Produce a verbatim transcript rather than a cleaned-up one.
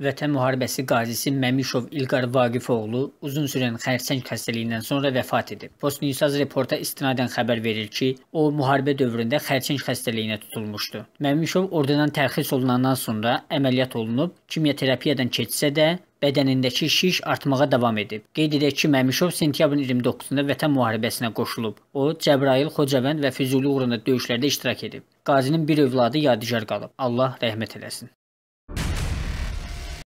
Vətən müharibəsi qazisi Məmişov İlqar Vaqifoğlu uzun sürən xərçəng xəstəliyindən sonra vəfat edib. Postnizas reporta istinadən xəbər verir ki, o müharibə dövründə xərçəng xəstəliyinə tutulmuşdu. Məmişov ordudan tərxis olunandan sonra əməliyyat olunub, kimyoterapiyadan keçsə də bədənindəki şiş artmağa davam edib. Qeyd edək ki, Məmişov sentyabrın iyirmi doqquzunda Vətən müharibəsinə qoşulub. O, Cebrail, Xocavənd və Füzuli uğrunda döyüşlərdə iştirak edib. Qazinin bir övladı yadigar qalıb. Allah rəhmət eləsin.